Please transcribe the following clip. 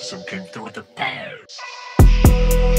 Something through the pale.